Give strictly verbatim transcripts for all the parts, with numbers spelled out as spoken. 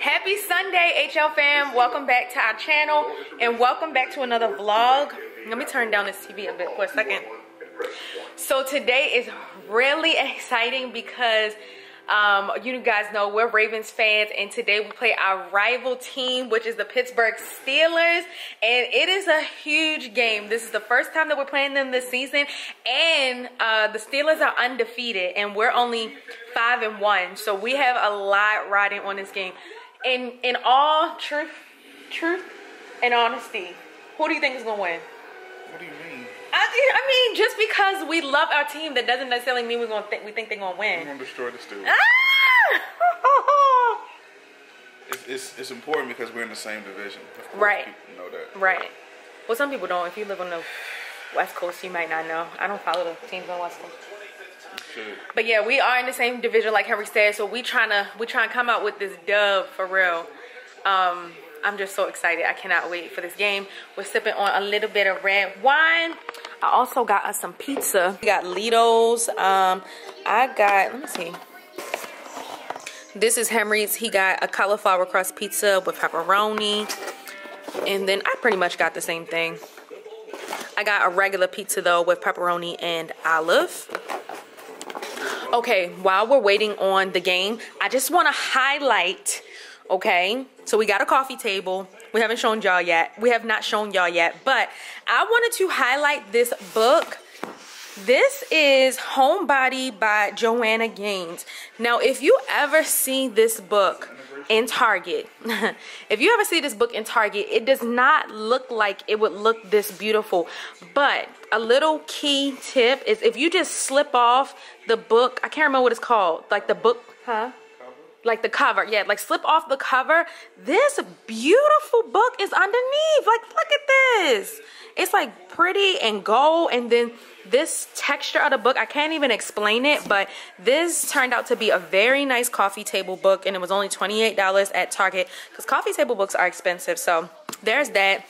Happy Sunday, H L fam. Welcome back to our channel and welcome back to another vlog. Let me turn down this T V a bit for a second. So today is really exciting because um, you guys know we're Ravens fans, and today we play our rival team, which is the Pittsburgh Steelers, and it is a huge game. This is the first time that we're playing them this season, and uh, the Steelers are undefeated, and we're only five and one. So we have a lot riding on this game. In in all truth, truth and honesty, who do you think is gonna win? What do you mean? I, I mean, just because we love our team, that doesn't necessarily mean we're gonna think we think they're gonna win. We're gonna destroy the Steelers. Ah! it's, it's it's important because we're in the same division. Of course, right. People know that. Right. Well, some people don't. If you live on the West Coast, you might not know. I don't follow the teams on the West Coast. But yeah, we are in the same division, like Henry said. So we trying to we trying to come out with this dub for real. Um, I'm just so excited. I cannot wait for this game. We're sipping on a little bit of red wine. I also got us some pizza. We got Litos. Um, I got. Let me see. This is Henry's. He got a cauliflower crust pizza with pepperoni, and then I pretty much got the same thing. I got a regular pizza though with pepperoni and olive. Okay, while we're waiting on the game, I just want to highlight, okay, so we got a coffee table. We haven't shown y'all yet. We have not shown y'all yet, but I wanted to highlight this book. This is Homebody by Joanna Gaines. Now, if you ever see this book in Target, if you ever see this book in Target, it does not look like it would look this beautiful. But a little key tip is if you just slip off the book, I can't remember what it's called, like the book, huh? Cover? Like the cover, yeah, like slip off the cover. This beautiful book is underneath. Like, look at this. It's like pretty and gold, and then this texture of the book, I can't even explain it, but this turned out to be a very nice coffee table book, and it was only twenty-eight dollars at Target because coffee table books are expensive. So there's that.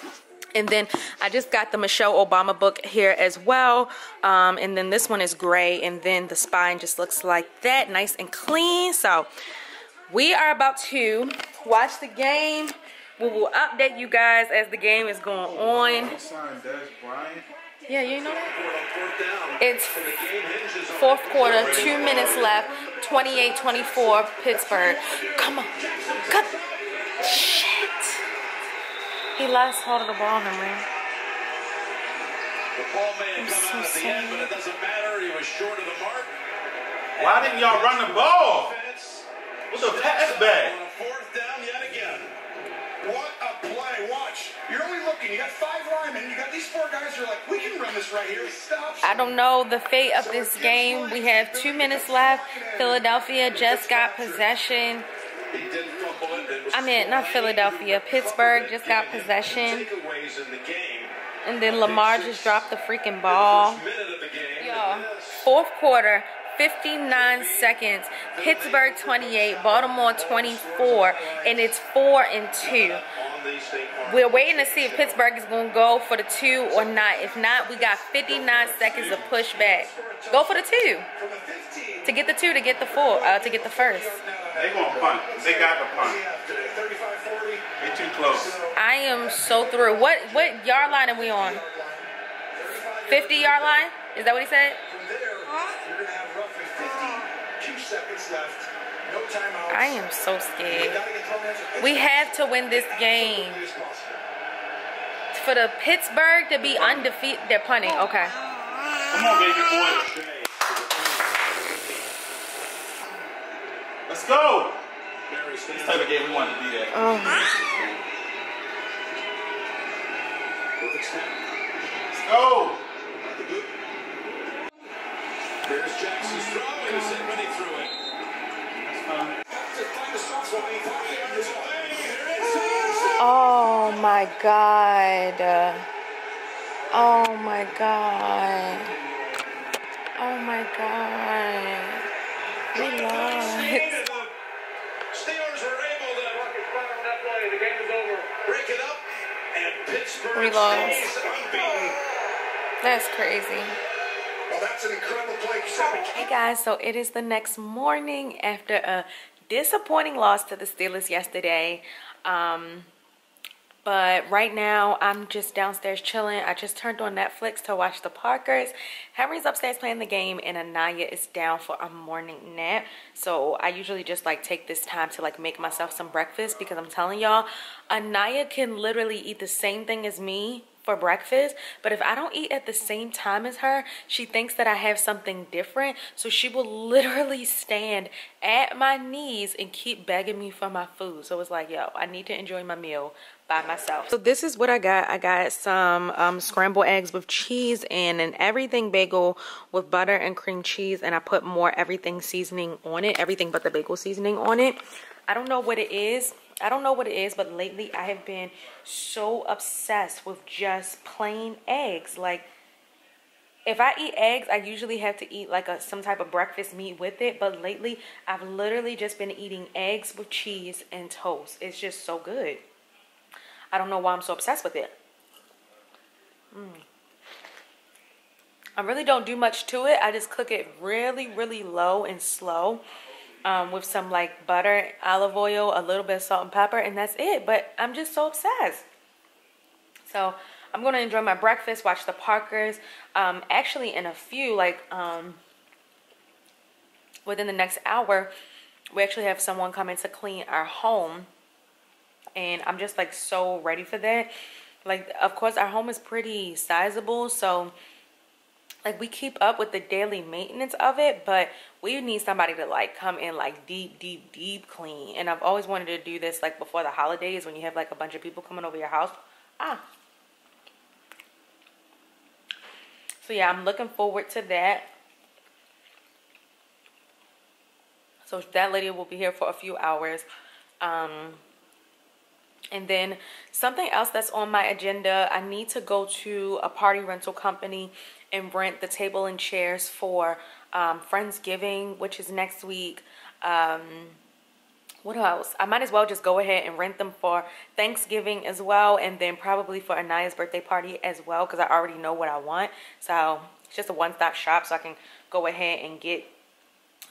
And then I just got the Michelle Obama book here as well. Um, and then this one is gray, and then the spine just looks like that, nice and clean. So we are about to watch the game. We will update you guys as the game is going on. Yeah, you know that? It's fourth quarter, two minutes left, twenty-eight twenty-four, Pittsburgh. Come on. Come. Shit. He lost hold of the ball, man. The ball may have come out at the end, but it doesn't matter. He was short of the mark. Why didn't y'all run the ball? What's a pass back? What a play. Watch. You're only looking. You got five linemen. You got these four guys who are like, we can run this right here. Stop. I don't know the fate of this game. We have two minutes left. Philadelphia just got possession. I mean, not Philadelphia. Pittsburgh just got possession. And then Lamar just dropped the freaking ball. Yo, fourth quarter. fifty-nine seconds, Pittsburgh twenty-eight, Baltimore twenty-four, and it's four and two. We're waiting to see if Pittsburgh is going to go for the two or not. If not, we got fifty-nine seconds of pushback. Go for the two. To get the two, to get the four, uh, to get the first. They're going to punt. They got to punt. They're too close. I am so through. What, what yard line are we on? fifty-yard line? Is that what he said? Seconds left. No timeouts. I am so scared. We have to win this game. For the Pittsburgh to be undefeated, they're punting. Okay. Come on, baby boy. Let's go. This type of game we wanted to be at. Oh. Let's go. There's Jackson's throw, and he's in when he threw it. Oh my God. Oh my God. Oh my God. We lost. Steelers were able to run that play. The game is over. Break it up, and Pittsburgh stays unbeaten. That's crazy. Well, that's an incredible play. Hey guys, so it is the next morning after a disappointing loss to the Steelers yesterday. Um, but right now, I'm just downstairs chilling. I just turned on Netflix to watch the Parkers. Henry's upstairs playing the game, and Aniyah is down for a morning nap. So I usually just like take this time to like make myself some breakfast, because I'm telling y'all, Aniyah can literally eat the same thing as me for breakfast, but if I don't eat at the same time as her, she thinks that I have something different, so she will literally stand at my knees and keep begging me for my food. So it's like, yo, I need to enjoy my meal by myself. So this is what I got. I got some um, scrambled eggs with cheese and an everything bagel with butter and cream cheese, and I put more everything seasoning on it, everything but the bagel seasoning on it. I don't know what it is. I don't know what it is, but lately I have been so obsessed with just plain eggs. Like, if I eat eggs, I usually have to eat like a some type of breakfast meat with it. But lately, I've literally just been eating eggs with cheese and toast. It's just so good. I don't know why I'm so obsessed with it. Mm. I really don't do much to it. I just cook it really, really low and slow. Um, with some like butter, olive oil, a little bit of salt and pepper, and that's it. But I'm just so obsessed. So I'm going to enjoy my breakfast, watch the Parkers. Um, actually, in a few, like um, within the next hour, we actually have someone coming to clean our home. And I'm just like so ready for that. Like, of course, our home is pretty sizable, so like, we keep up with the daily maintenance of it, but we need somebody to, like, come in, like, deep, deep, deep clean. And I've always wanted to do this, like, before the holidays when you have, like, a bunch of people coming over your house. Ah. So, yeah, I'm looking forward to that. So, that lady will be here for a few hours. Um... And then something else that's on my agenda, I need to go to a party rental company and rent the table and chairs for um, Friendsgiving, which is next week. Um, what else? I might as well just go ahead and rent them for Thanksgiving as well, and then probably for Aniyah's birthday party as well, because I already know what I want. So it's just a one-stop shop, so I can go ahead and get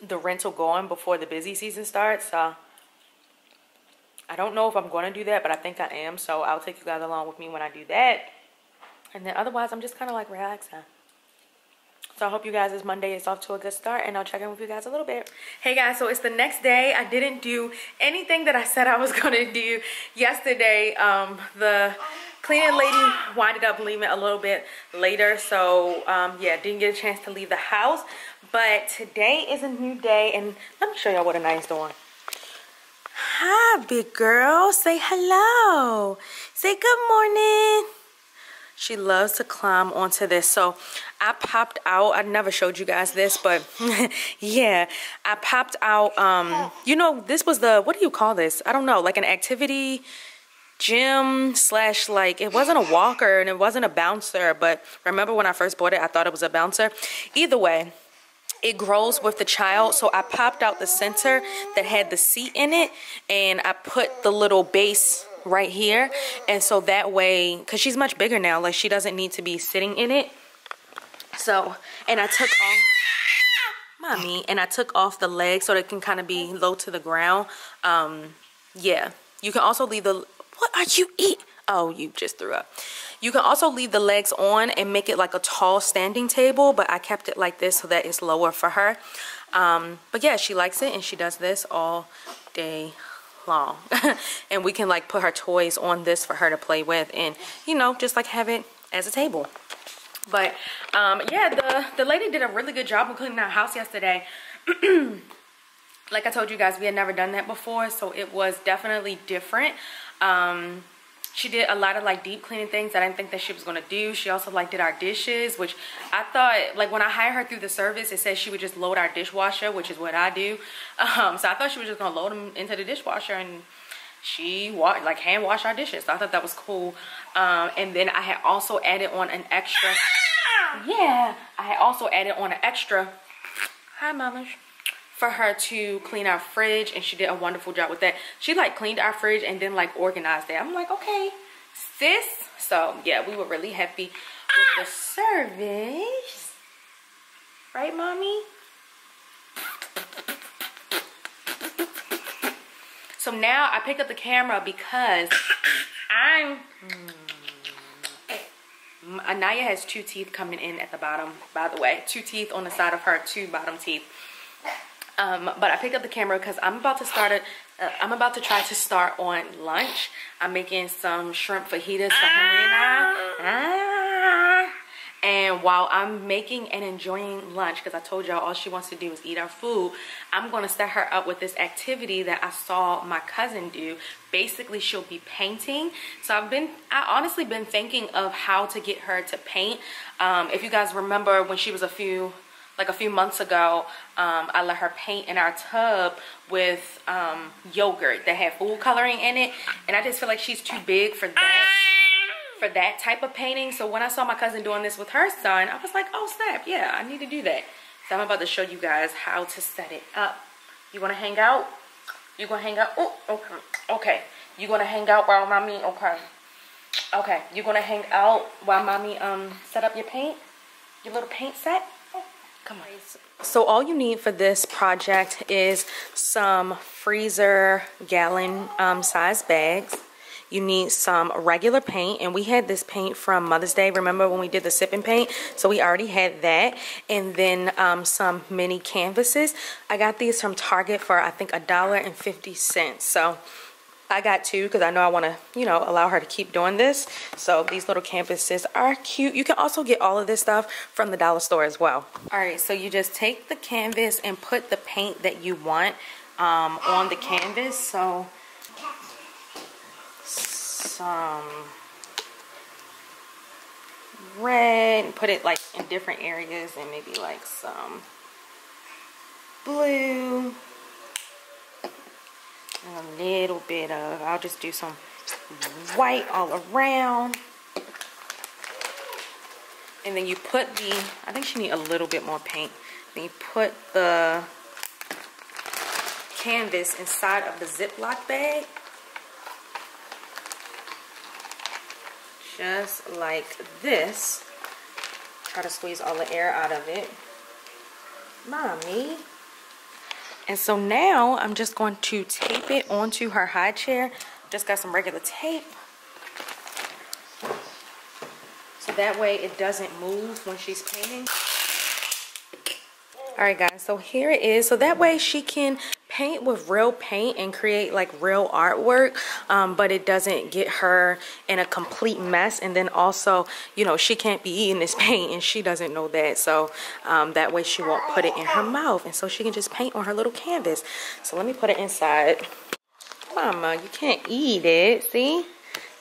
the rental going before the busy season starts. So I don't know if I'm going to do that, but I think I am. So I'll take you guys along with me when I do that. And then otherwise, I'm just kind of like relaxing. So I hope you guys, this Monday is off to a good start, and I'll check in with you guys a little bit. Hey guys, so it's the next day. I didn't do anything that I said I was going to do yesterday. Um, the cleaning lady winded up leaving a little bit later. So um, yeah, didn't get a chance to leave the house. But today is a new day, and let me show y'all what Aniyah's doing. Hi, big girl. Say hello. Say good morning. She loves to climb onto this. So I popped out. I never showed you guys this, but yeah, I popped out. Um, you know, this was the, what do you call this? I don't know, like an activity gym slash, like, it wasn't a walker and it wasn't a bouncer. But remember when I first bought it, I thought it was a bouncer. Either way, it grows with the child, so I popped out the center that had the seat in it, and I put the little base right here, and so that way, because she's much bigger now, like, she doesn't need to be sitting in it. So, and I took off, mommy, and I took off the leg so that it can kind of be low to the ground. Um, yeah, you can also leave the, what are you eating? Oh, you just threw up. You can also leave the legs on and make it like a tall standing table, but I kept it like this so that it's lower for her. Um, but yeah, she likes it, and she does this all day long. And we can like put her toys on this for her to play with, and, you know, just like have it as a table. But um, yeah, the, the lady did a really good job of cleaning our house yesterday. Like I told you guys, we had never done that before, so it was definitely different. Um... She did a lot of like deep cleaning things that I didn't think that she was gonna do. She also like did our dishes, which I thought, like, when I hired her through the service, it says she would just load our dishwasher, which is what I do. Um, so I thought she was just gonna load them into the dishwasher, and she wa like hand washed our dishes. So I thought that was cool. Um, and then I had also added on an extra. Yeah, I had also added on an extra. Hi, mama. For her to clean our fridge, and she did a wonderful job with that. She like cleaned our fridge and then like organized it. I'm like, okay, sis. So yeah, we were really happy with the service, right, mommy? So now I picked up the camera because I'm... Aniyah has two teeth coming in at the bottom, by the way. Two teeth on the side of her, two bottom teeth. Um, but I picked up the camera because I'm about to start it. Uh, I'm about to try to start on lunch. I'm making some shrimp fajitas for Henry and I. And while I'm making and enjoying lunch, because I told y'all all she wants to do is eat our food, I'm going to set her up with this activity that I saw my cousin do. Basically, she'll be painting. So I've been, I honestly been thinking of how to get her to paint. Um, if you guys remember when she was a few... like a few months ago, um, I let her paint in our tub with um, yogurt that had food coloring in it. And I just feel like she's too big for that, for that type of painting. So when I saw my cousin doing this with her son, I was like, oh snap, yeah, I need to do that. So I'm about to show you guys how to set it up. You wanna hang out? You gonna hang out? Oh, okay, okay. You gonna hang out while mommy, okay. Okay, you gonna hang out while mommy um set up your paint, your little paint set? Come on. So all you need for this project is some freezer gallon um, size bags. You need some regular paint, and we had this paint from Mother's Day. Remember when we did the sip and paint? So we already had that, and then um, some mini canvases. I got these from Target for I think a dollar and fifty cents. So I got two because I know I want to, you know, allow her to keep doing this. So these little canvases are cute. You can also get all of this stuff from the dollar store as well. All right, so you just take the canvas and put the paint that you want um, on the canvas. So some red, put it like in different areas, and maybe like some blue. And a little bit of, I'll just do some white all around. And then you put the, I think she needs a little bit more paint. Then you put the canvas inside of the Ziploc bag. Just like this. Try to squeeze all the air out of it. Mommy. And so now I'm just going to tape it onto her high chair. Just got some regular tape. So that way it doesn't move when she's painting. All right guys, so here it is. So that way she can paint with real paint and create like real artwork, um, but it doesn't get her in a complete mess. And then also, you know, she can't be eating this paint and she doesn't know that. So um, that way she won't put it in her mouth, and so she can just paint on her little canvas. So let me put it inside. Mama, you can't eat it, see?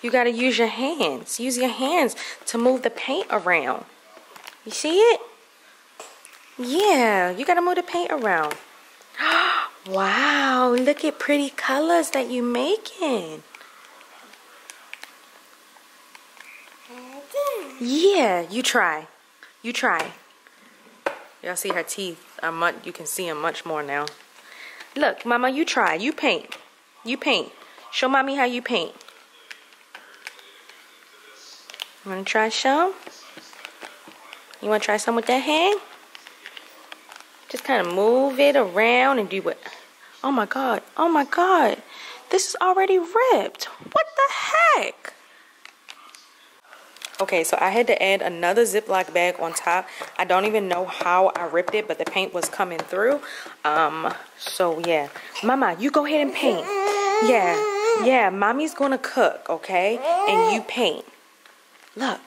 You gotta use your hands. Use your hands to move the paint around. You see it? Yeah, you gotta move the paint around. Wow, look at pretty colors that you're making. Yeah, you try. You try. Y'all see her teeth. Are much, you can see them much more now. Look, Mama, you try. You paint. You paint. Show Mommy how you paint. You want to try some? You want to try some with that hand? Just kind of move it around and do what? Oh my God, oh my God. This is already ripped. What the heck? Okay, so I had to add another Ziploc bag on top. I don't even know how I ripped it, but the paint was coming through. Um, so yeah. Mama, you go ahead and paint. Yeah, yeah, Mommy's gonna cook, okay? And you paint. Look.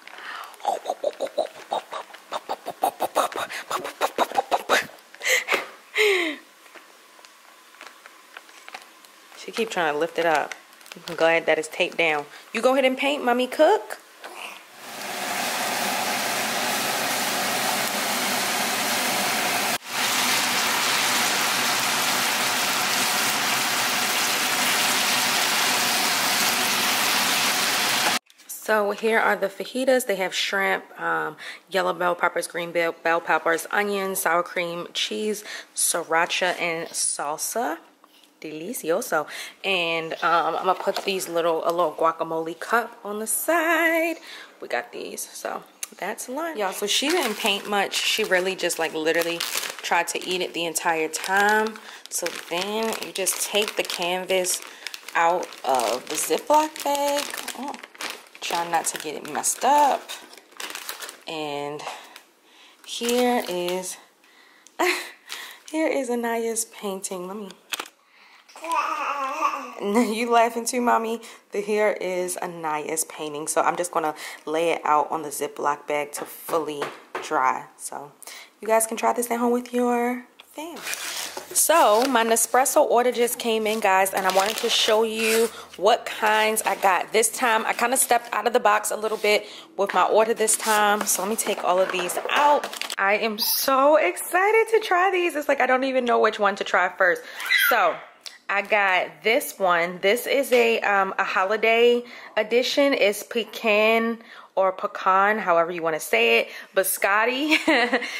She keep trying to lift it up. I'm glad that it's taped down. You go ahead and paint, Mommy cook. So here are the fajitas. They have shrimp, um, yellow bell peppers, green bell, bell peppers, onions, sour cream, cheese, sriracha, and salsa. Delicioso. And um, I'm gonna put these little, a little guacamole cup on the side. We got these, so that's lunch. Y'all, so she didn't paint much. She really just like literally tried to eat it the entire time. So then you just take the canvas out of the Ziploc bag. Oh, trying not to get it messed up. And here is here is Aniyah's painting. Let me. You laughing too, mommy? The here is Aniyah's painting. So I'm just gonna lay it out on the Ziploc bag to fully dry. So you guys can try this at home with your fam. So my Nespresso order just came in, guys, and I wanted to show you what kinds I got this time. I kind of stepped out of the box a little bit with my order this time. So let me take all of these out. I am so excited to try these. It's like I don't even know which one to try first. So I got this one. This is a um, a holiday edition. It's pecan or pecan, however you want to say it, biscotti.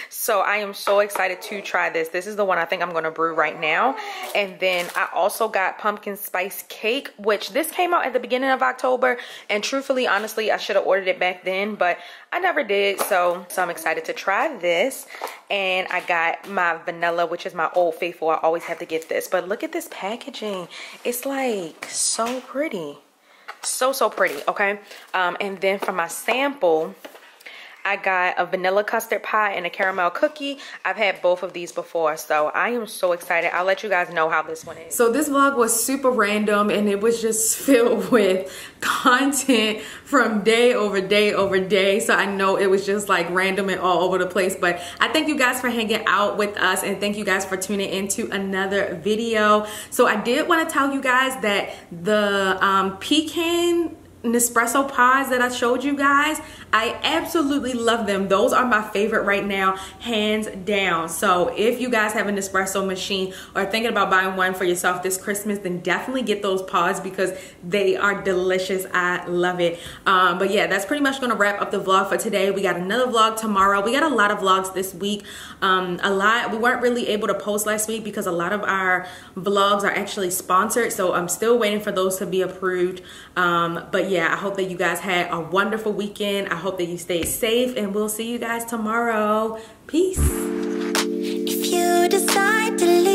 So I am so excited to try this. This is the one I think I'm going to brew right now. And then I also got pumpkin spice cake, which this came out at the beginning of October. And truthfully, honestly, I should have ordered it back then, but I never did. So, so I'm excited to try this. And I got my vanilla, which is my Old Faithful. I always have to get this. But look at this packaging. It's like so pretty. So, so pretty, okay? Um, and then for my sample, I got a vanilla custard pie and a caramel cookie. I've had both of these before, so I am so excited. I'll let you guys know how this one is. So this vlog was super random, and it was just filled with content from day over day over day. So I know it was just like random and all over the place, but I thank you guys for hanging out with us, and thank you guys for tuning into another video. So I did want to tell you guys that the um, pecan Nespresso pods that I showed you guys, I absolutely love them. Those are my favorite right now, hands down. So if you guys have an Nespresso machine or thinking about buying one for yourself this Christmas, then definitely get those pods because they are delicious. I love it. Um, but yeah, that's pretty much gonna wrap up the vlog for today. We got another vlog tomorrow. We got a lot of vlogs this week. Um, a lot, we weren't really able to post last week because a lot of our vlogs are actually sponsored. So I'm still waiting for those to be approved. Um, but yeah, Yeah, I hope that you guys had a wonderful weekend. I hope that you stayed safe, and we'll see you guys tomorrow. Peace. If you decide to leave